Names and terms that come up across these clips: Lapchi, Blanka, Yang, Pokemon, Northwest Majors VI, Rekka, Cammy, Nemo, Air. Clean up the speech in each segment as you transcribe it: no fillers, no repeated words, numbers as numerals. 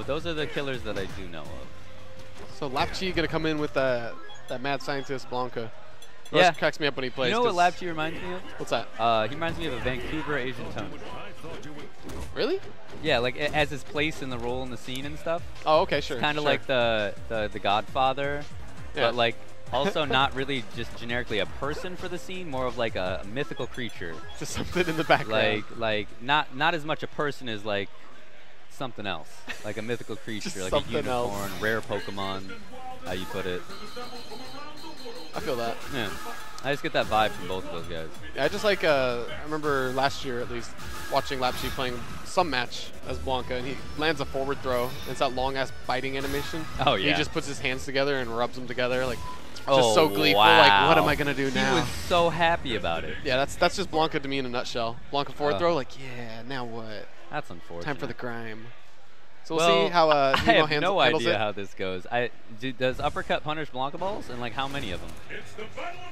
but those are the killers that I do know of. So Lapchi gonna come in with that mad scientist Blanka. Yeah, cracks me up when he plays. You know what Lapchi reminds me of? What's that? He reminds me of a Vancouver Asian Tone. Really? Yeah, like as his place in the role in the scene and stuff. Oh, okay, sure. Kind of like the Godfather, but like also not really just generically a person for the scene, more of like a mythical creature. Just something in the background. Like not as much a person as like something else, like a mythical creature, like a unicorn, rare Pokemon. How you put it? I feel that. Yeah. I just get that vibe from both of those guys. Yeah, I just like, I remember last year at least, watching Lapchi playing some match as Blanka, and he lands a forward throw, and it's that long-ass biting animation. Oh, yeah. He just puts his hands together and rubs them together, like, just so gleeful, like, what am I going to do now? He was so happy about it. Yeah, that's just Blanka to me in a nutshell. Blanka forward throw, like, yeah, now what? That's unfortunate. Time for the grime. So we'll see how Nemo handles it. How this goes. Does Uppercut punish Blanka balls, and like how many of them?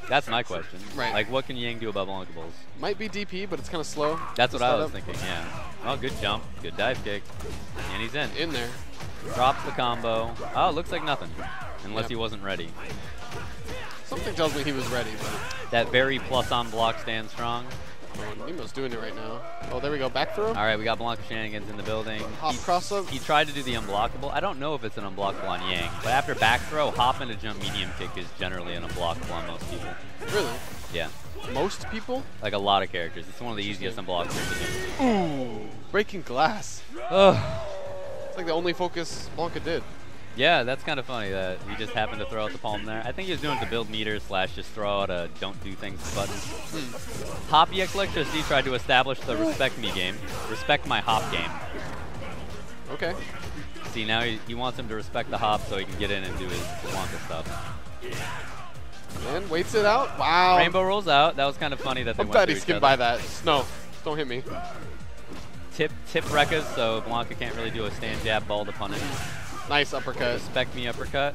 That's my question. Right. Like what can Yang do about Blanka balls? Might be DP, but it's kind of slow. That's what I was thinking. Yeah. Oh, good jump, good dive kick, and he's in. In there. Drops the combo. Oh, it looks like nothing, unless he wasn't ready. Something tells me he was ready. But that very plus on block stand strong. Nemo's doing it right now. Oh, there we go. Back throw. All right, we got Blanka shenanigans in the building. Hop cross up. He tried to do the unblockable. I don't know if it's an unblockable on Yang, but after back throw, hop into jump medium kick is generally an unblockable on most people. Really? Yeah. Most people? Like a lot of characters. It's one of the easiest unblockables to do. Ooh, breaking glass. Ugh. It's like the only focus Blanka did. Yeah, that's kind of funny that he just happened to throw out the palm there. I think he was doing it to build meter / just throw out a don't do things button. Hop EX Electricity tried to establish the respect me game. Respect my hop game. Okay. See, now he wants him to respect the hop so he can get in and do his Blanka stuff. And waits it out. Wow. Rainbow rolls out. That was kind of funny that they went through each other. I'm glad he skipped by that. No, don't hit me. Tip Rekkas, so Blanka can't really do a stand jab ball to punish. Nice uppercut. Respect me uppercut.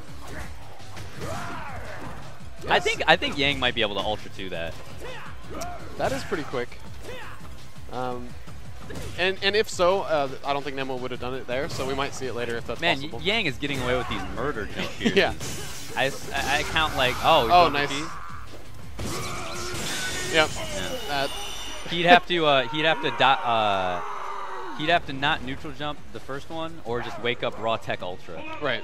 Yes. I think Yang might be able to ultra 2 that. That is pretty quick. And if so, I don't think Nemo would have done it there, so we might see it later if that's possible. Man, Yang is getting away with these murder jump here. Yeah. I count like, oh, nice. Yep. Yeah. He'd have to not neutral jump the first one or just wake up raw tech ultra. Right.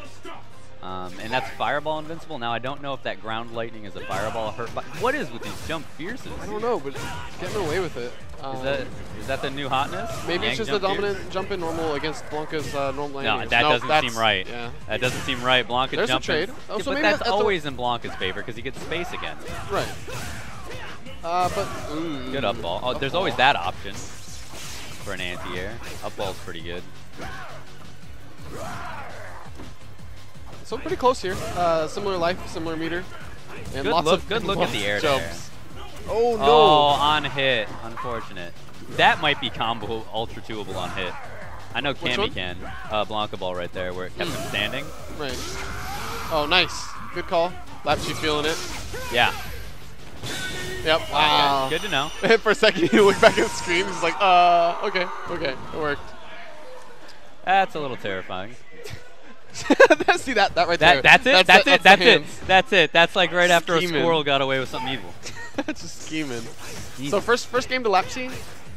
And that's Fireball Invincible. Now, I don't know if that Ground Lightning is a Fireball hurt. What is with these jump fierces? I don't know, but getting away with it. Is that the new hotness? Maybe it's just the dominant jump in normal against Blanka's normal landing. No, that doesn't seem right. Yeah. That doesn't seem right. Blanka jumping. There's a trade. Oh, yeah, so but that's always in Blanka's favor because he gets space again. Right. Good up ball. Oh, there's always that option. For an anti-air. Up ball's pretty good. So pretty close here. Similar life, similar meter. And good look at the air jumps. Oh no! Oh, on hit. Unfortunate. That might be combo ultra twoable on hit. I know Cammy can. Blanka ball right there where it kept him standing. Right. Oh, nice. Good call. Lapchi feeling it. Yeah. Yep. Wow. Good to know. For a second, he looked back at the screen. He's like, okay, it worked. That's a little terrifying. See that right there. That's it. That's like right after a squirrel got away with something evil. Just scheming. So first game to Lapchi.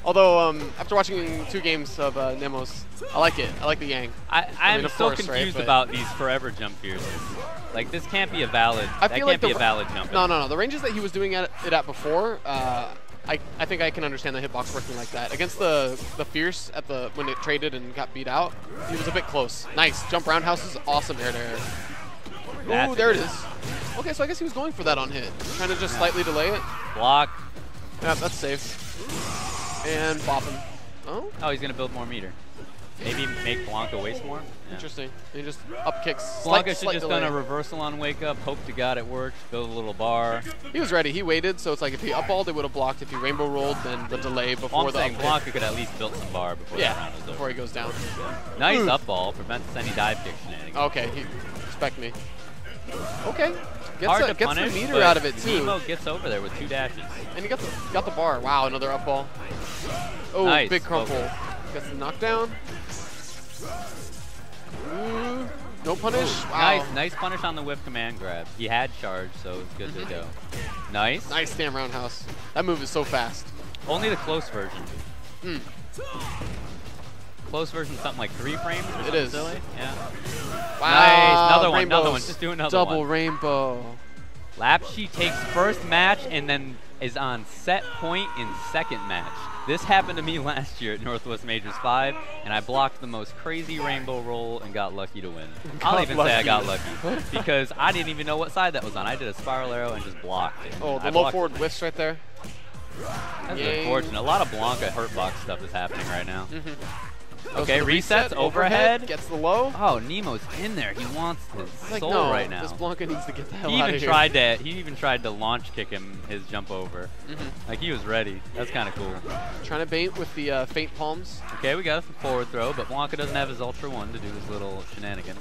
Although after watching 2 games of Nemo's, I like it. I like the Yang. I'm so confused about these forever jump fierces. Like this can't be a valid. That can't be a valid jump. No. The ranges that he was doing it at before, I think I can understand the hitbox working like that. Against the fierce when it traded and got beat out, he was a bit close. Nice jump roundhouse is awesome air to air. Ooh, there it is. Okay, so I guess he was going for that on hit, trying to just slightly delay it. Block. Yeah, that's safe. And bop him. Oh, he's gonna build more meter. Maybe make Blanka waste more. Yeah. Interesting. He just up kicks. Blanka should just done a reversal on wake up. Hope to God it works. Build a little bar. He was ready. He waited. So it's like if he up balled, it would have blocked. If he rainbow rolled, then the delay before the up kick. Blanka could at least build some bar before the round is over. Before he goes down. Nice up ball prevents any dive kick shenanigans. Okay, respect me. Okay. Gets the meter out of it, too. Nemo gets over there with 2 dashes. And he got the bar. Wow, another up ball. Oh, nice. Big crumple. Gets the knockdown. No punish? Ooh, wow. Nice punish on the whip command grab. He had charge, so it's good to go. Nice. Nice damn roundhouse. That move is so fast. Only the close version. Mm. Close version, something like 3 frames or something silly. Yeah. Wow. Nice. Another one, another one. Just do another one. Double rainbow. Lapchi takes first match and then is on set point in second match. This happened to me last year at Northwest Majors 5, and I blocked the most crazy rainbow roll and got lucky to win. I'll even say I got lucky, because I didn't even know what side that was on. I did a spiral arrow and just blocked it. Oh, the low forward whiffs right there. That's unfortunate. A lot of Blanka hurtbox stuff is happening right now. Okay, resets, overhead. Gets the low. Oh, Nemo's in there. He wants his soul right now. This Blanka needs to get the hell out of here. He even tried to launch kick him his jump over. Like, he was ready. That's kind of cool. Trying to bait with the faint palms. Okay, we got a forward throw, but Blanka doesn't have his Ultra 1 to do his little shenanigans.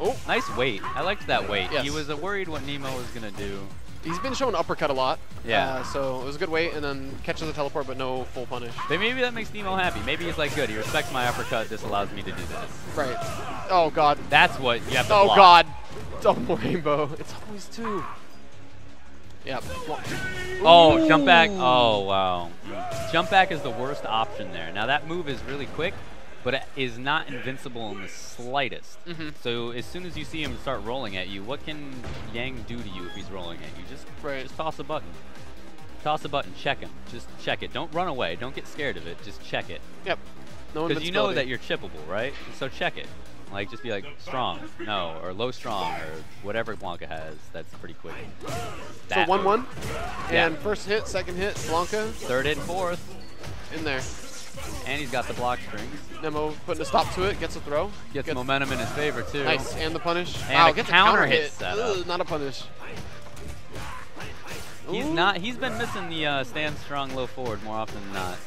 Oh, nice weight. I liked that weight. Yes. He was worried what Nemo was going to do. He's been showing uppercut a lot. Yeah. So it was a good weight, and then catches the teleport, but no full punish. But maybe that makes Nemo happy. Maybe he's like, good, he respects my uppercut. This allows me to do this. Right. Oh, God. That's what you have to block. Oh, God. Double rainbow. It's always 2. Yeah. Oh, ooh. Jump back. Oh, wow. Jump back is the worst option there. Now, that move is really quick, but it is not invincible in the slightest. So as soon as you see him start rolling at you, what can Yang do to you if he's rolling at you? Just toss a button. Toss a button, check him. Just check it. Don't run away. Don't get scared of it. Just check it. Yep. Because you know that you're chippable, right? So check it. Like, just be like, strong, no, or low strong, or whatever Blanka has. That's pretty quick. That so 1-1. And first hit, second hit, Blanka. Third hit, fourth. In there. And he's got the block strings. Nemo putting a stop to it, gets a throw. Gets momentum in his favor, too. Nice, and the punish. And wow, gets a counter hit set up. Not a punish. He's not. He's been missing the stand strong low forward more often than not.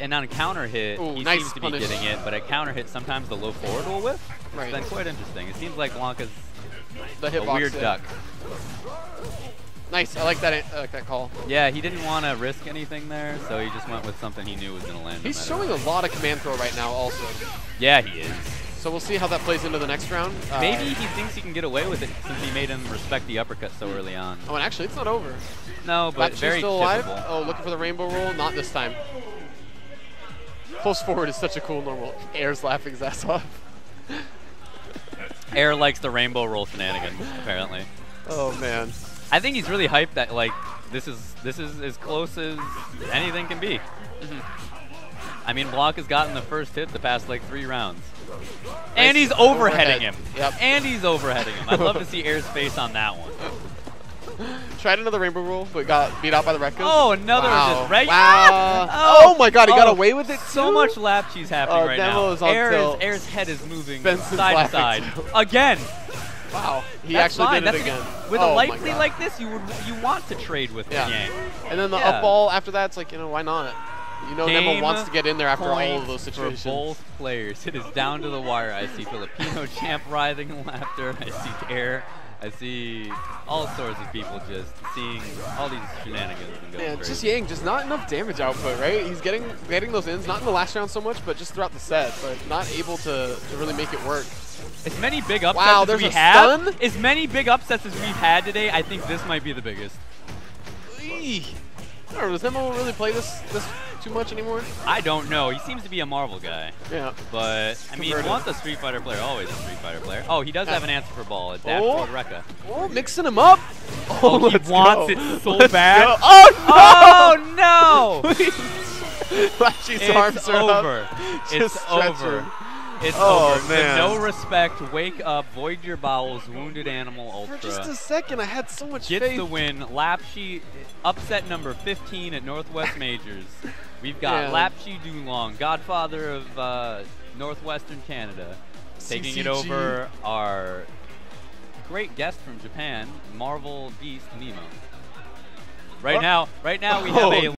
And on a counter hit, he seems to be getting it, but a counter hit, sometimes the low forward will whiff. Right. It's been quite interesting. It seems like Blanka's a weird duck. Nice, I like that call. Yeah, he didn't want to risk anything there, so he just went with something he knew was going to land. He's showing a lot of command throw right now also. Yeah, he is. So we'll see how that plays into the next round. Maybe he thinks he can get away with it since he made him respect the uppercut so early on. Oh, and actually, it's not over. No, but very still alive. Chippable. Oh, looking for the rainbow roll? Not this time. Close forward is such a cool normal. Air's laughing his ass off. Air likes the rainbow roll shenanigans, apparently. Oh, man. I think he's really hyped that like this is as close as anything can be. I mean, Blanka has gotten the first hit the past like 3 rounds, and he's overheading him. Yep. And he's overheading him. I'd love to see Air's face on that one. Tried another rainbow roll, but got beat out by the Rekkas. Oh, another just regular. Wow. Oh my God, he got away with it. So much Lapchi's happening right now. Air's head is moving side to side again. Wow, he actually did it again. With a light lead like this, you want to trade with Yang. And then the up ball after that, it's like, you know, why not? You know, Nemo wants to get in there after all of those situations. For both players, it is down to the wire. I see Filipino champ writhing in laughter. I see Air. I see all sorts of people just seeing all these shenanigans and going crazy. Just Yang, just not enough damage output, right? He's getting those ins, not in the last round so much, but just throughout the set, but not able to really make it work. As many big upsets as we have, as many big upsets as we've had today, I think this might be the biggest. Eey. I don't know, does Nemo really play this too much anymore? I don't know. He seems to be a Marvel guy. Yeah. But, I mean, he wants a Street Fighter player, always a Street Fighter player. Oh, he does have an answer for ball. It's Rekka. Oh, mixing him up. Oh, he wants it so bad. Go. Oh, no. Lapchi's arms are over. It's over. It's over. Man. So no respect. Wake up. Void your bowels. Wounded animal ultra. For just a second, I had so much faith. Gets the win. Lapchi, upset number 15 at Northwest Majors. We've got Lapchi Dulong, godfather of Northwestern Canada, taking it over our great guest from Japan, Marvel Beast Nemo. Right now, we have a